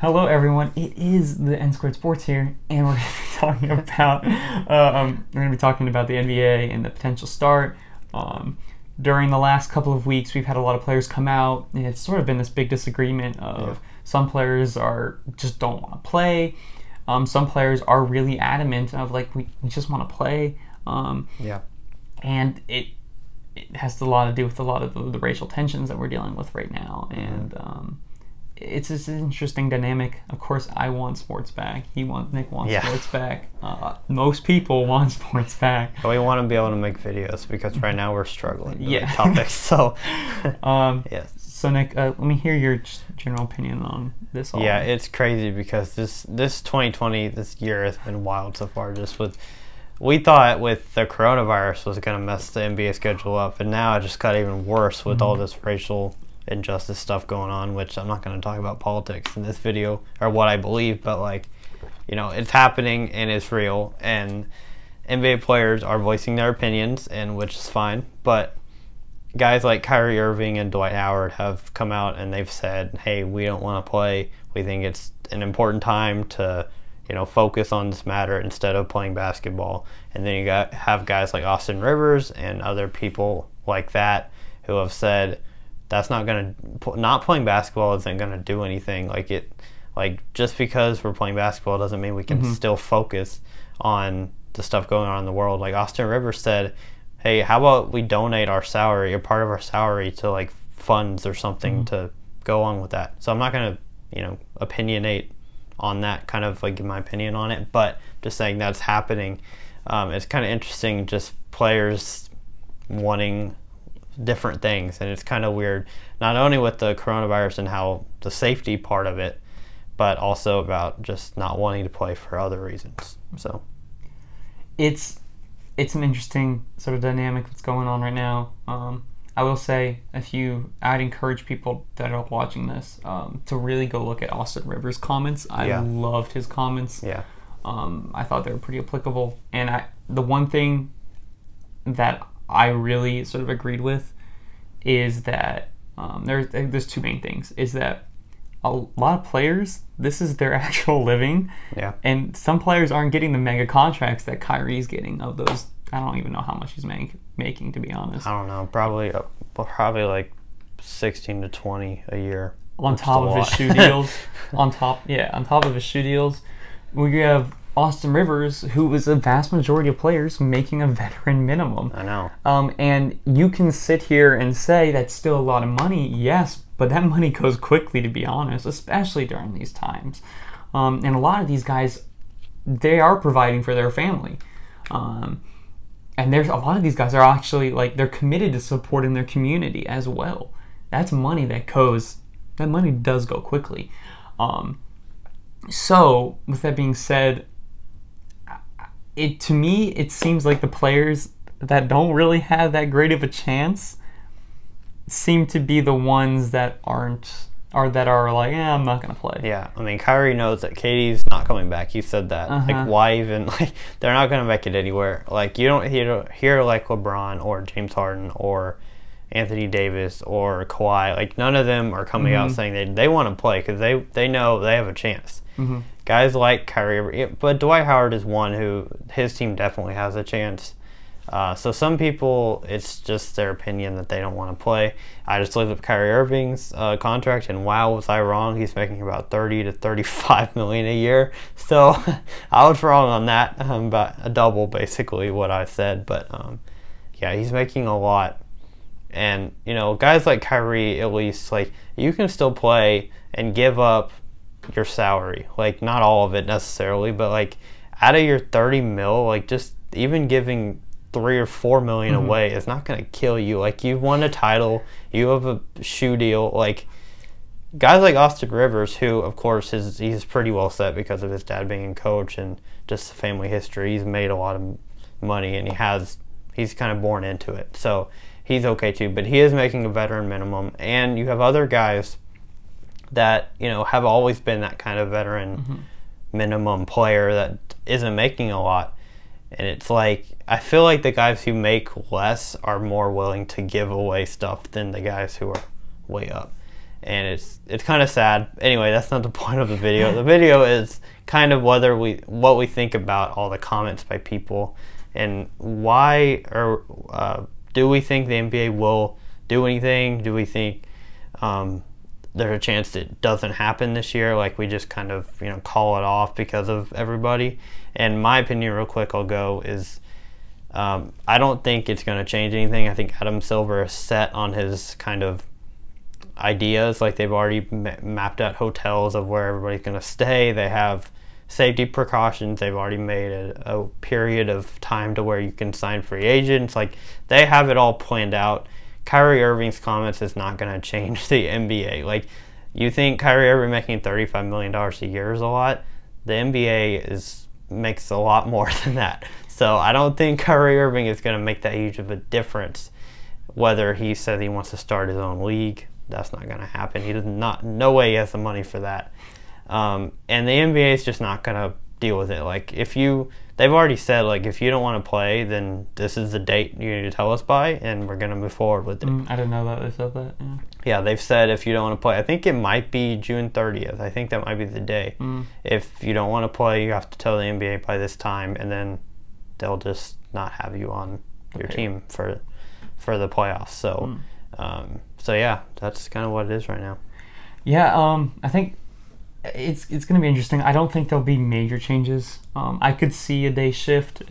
Hello everyone, it is the N Squared Sports here, and we're going to be talking about the NBA and the potential start. During the last couple of weeks, we've had a lot of players come out, and it's sort of been this big disagreement of some players just don't want to play. Some players are really adamant of like we just want to play. And it has a lot to do with a lot of the racial tensions that we're dealing with right now, and. It's just an interesting dynamic. Of course, I want sports back. Nick wants sports back. Most people want sports back. But we want to be able to make videos because right now we're struggling with topics. So, So Nick, let me hear your general opinion on this. Yeah, it's crazy because this 2020 this year has been wild so far. Just with we thought with the coronavirus was going to mess the NBA schedule up, and now it just got even worse with all this racial injustice stuff going on, which I'm not going to talk about politics in this video or what I believe, but like, you know, it's happening and it's real, and NBA players are voicing their opinions, and which is fine, but guys like Kyrie Irving and Dwight Howard have come out and they've said, hey, we don't want to play. We think it's an important time to, you know, focus on this matter instead of playing basketball. And then you have guys like Austin Rivers and other people like that who have said, that's not going to, not playing basketball isn't going to do anything. Like it, like just because we're playing basketball doesn't mean we can still focus on the stuff going on in the world. Like Austin Rivers said, hey, how about we donate our salary or part of our salary to like funds or something to go on with that. So I'm not going to, you know, opinionate on that, kind of like give my opinion on it, but just saying that's happening. It's kind of interesting, just players wanting different things, and it's kind of weird, not only with the coronavirus and how the safety part of it, but also about just not wanting to play for other reasons. So it's an interesting sort of dynamic that's going on right now. I will say, I'd encourage people that are watching this to really go look at Austin Rivers' comments. I loved his comments. I thought they were pretty applicable, and the one thing that I really sort of agreed with is that there's two main things, is that a lot of players, this is their actual living, and some players aren't getting the mega contracts that Kyrie's getting of those. I don't even know how much he's making, to be honest. I don't know, probably like 16 to 20 a year. On top of his shoe deals. On top of his shoe deals. We have Austin Rivers, who is a vast majority of players making a veteran minimum. I know. And you can sit here and say that's still a lot of money, yes, but that money goes quickly, to be honest, especially during these times. And a lot of these guys, they are providing for their family. And there's a lot of these guys are actually, like, they're committed to supporting their community as well. That's money that goes, that money does go quickly. So, with that being said, to me, it seems like the players that don't really have that great of a chance seem to be the ones that are like, I'm not gonna play. Yeah, I mean, Kyrie knows that KD's not coming back. He said that. Like, why even? Like, they're not gonna make it anywhere. Like, you don't hear like LeBron or James Harden or Anthony Davis or Kawhi. Like, none of them are coming out saying they want to play because they know they have a chance. Guys like Kyrie, but Dwight Howard is one who his team definitely has a chance. So some people, it's just their opinion that they don't want to play. I just looked up Kyrie Irving's contract, and wow, was I wrong? He's making about $30 to $35 million a year. So I was wrong on that, about a double basically what I said. But yeah, he's making a lot. And you know, guys like Kyrie, at least, like, you can still play and give up your salary, like not all of it necessarily, but like out of your 30 mil, like just even giving $3 or $4 million away is not going to kill you. Like, you've won a title, you have a shoe deal. Like, guys like Austin Rivers, who of course he's pretty well set because of his dad being a coach and just the family history, he's made a lot of money and he's kind of born into it, so he's okay too. But he is making a veteran minimum, and you have other guys that, you know, have always been that kind of veteran minimum player that isn't making a lot. And it's like, I feel like the guys who make less are more willing to give away stuff than the guys who are way up. and it's kind of sad. Anyway, that's not the point of the video. The video is kind of whether what we think about all the comments by people and why, or do we think the NBA will do anything? Do we think there's a chance it doesn't happen this year? Like we just kind of, you know, call it off because of everybody. And my opinion, real quick, I'll go is I don't think it's going to change anything. I think Adam Silver is set on his kind of ideas. Like they've already mapped out hotels of where everybody's going to stay. They have safety precautions. They've already made a period of time to where you can sign free agents. Like they have it all planned out. Kyrie Irving's comments is not going to change the NBA. Like, you think Kyrie Irving making $35 million a year is a lot? The NBA makes a lot more than that. So I don't think Kyrie Irving is going to make that huge of a difference. Whether he says he wants to start his own league, that's not going to happen. He does not. No way he has the money for that. And the NBA is just not going to deal with it. Like, they've already said, like, if you don't want to play, then this is the date you need to tell us by, and we're going to move forward with it. I didn't know that they said that. Yeah. Yeah, they've said if you don't want to play, I think it might be June 30th. I think that might be the day. If you don't want to play, you have to tell the NBA by this time, and then they'll just not have you on your team for the playoffs. So, so yeah, that's kind of what it is right now. Yeah, I think it's going to be interesting. I don't think there'll be major changes. I could see a day shift,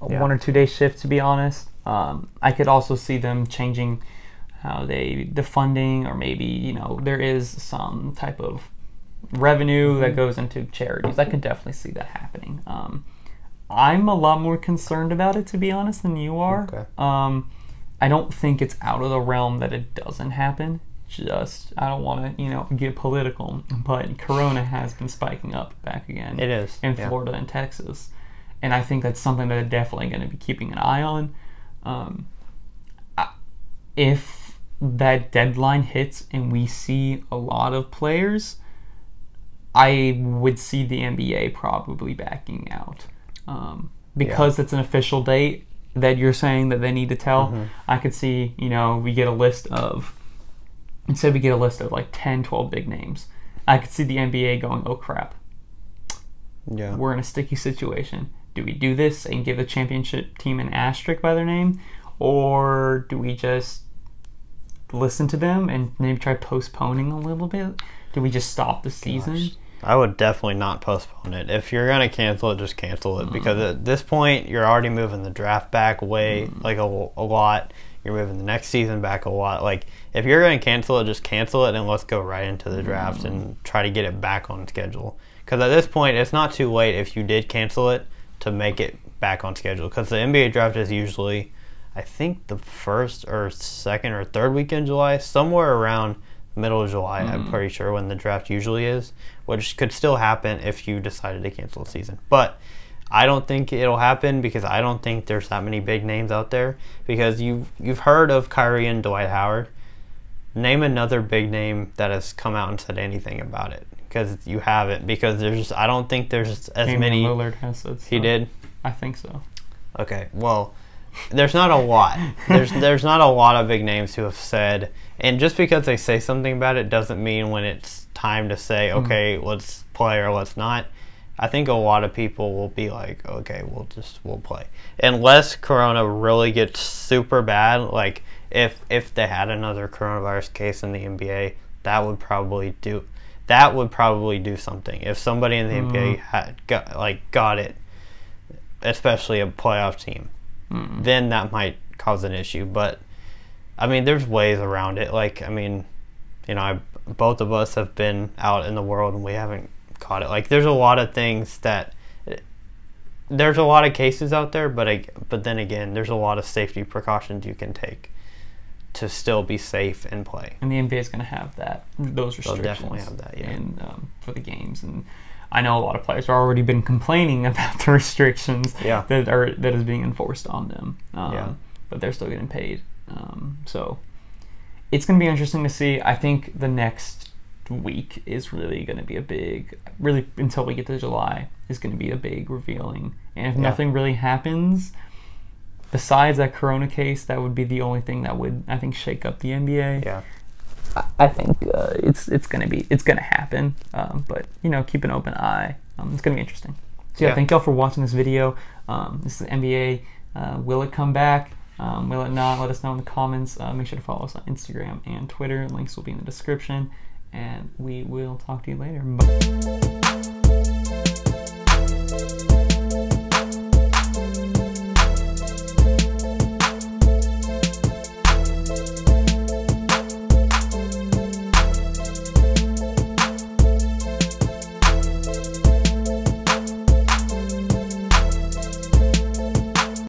one or 2 day shift, to be honest. I could also see them changing how the funding, or maybe, you know, there is some type of revenue that goes into charities. I could definitely see that happening. I'm a lot more concerned about it, to be honest, than you are. Okay. I don't think it's out of the realm that it doesn't happen. Just, I don't want to, you know, get political, but Corona has been spiking up back again. It is. In Florida and Texas. And I think that's something that they're definitely going to be keeping an eye on. If that deadline hits and we see a lot of players, I would see the NBA probably backing out. Because it's an official date that you're saying that they need to tell, I could see, you know, we get a list of, instead we get a list of like 10, 12 big names. I could see the NBA going, oh crap, yeah, we're in a sticky situation. Do we do this and give the championship team an asterisk by their name? Or do we just listen to them and maybe try postponing a little bit? Do we just stop the season? Gosh. I would definitely not postpone it. If you're going to cancel it, just cancel it. Because at this point, you're already moving the draft back way, like, a lot. You're moving the next season back a lot. Like, if you're going to cancel it, just cancel it, and let's go right into the draft and try to get it back on schedule. Because at this point, it's not too late if you did cancel it to make it back on schedule. Because the NBA draft is usually, I think, the first or second or third weekend in July, somewhere around middle of July, I'm pretty sure, when the draft usually is, which could still happen if you decided to cancel the season. But I don't think it'll happen, because I don't think there's that many big names out there. Because you've heard of Kyrie and Dwight Howard. Name another big name that has come out and said anything about it, because you haven't. Because there's, I don't think there's as many. Lillard has said so. He did? I think so. Okay, well, there's not a lot. There's not a lot of big names who have said, and just because they say something about it doesn't mean when it's time to say, okay, let's play or let's not. I think a lot of people will be like, okay, we'll play. Unless Corona really gets super bad, like if they had another coronavirus case in the NBA, that would probably do something. If somebody in the NBA got it, especially a playoff team, then that might cause an issue. But I mean, there's ways around it. Like, I mean, you know, both of us have been out in the world and we haven't caught it. Like, there's a lot of things that, there's a lot of cases out there, but then again, there's a lot of safety precautions you can take to still be safe and play. And the NBA is going to have that, those restrictions. They'll definitely have that, yeah. And for the games, and I know a lot of players have already been complaining about the restrictions that is being enforced on them. But they're still getting paid. So it's going to be interesting to see. I think the next week is really going to be a big, really until we get to July, is going to be a big revealing. And if nothing really happens besides that Corona case, that would be the only thing that would, I think, shake up the NBA. Yeah. I think it's gonna happen. But you know, keep an open eye. It's gonna be interesting. So yeah, thank y'all for watching this video. This is NBA. Will it come back? Will it not? Let us know in the comments. Make sure to follow us on Instagram and Twitter. Links will be in the description. And we will talk to you later. Bye.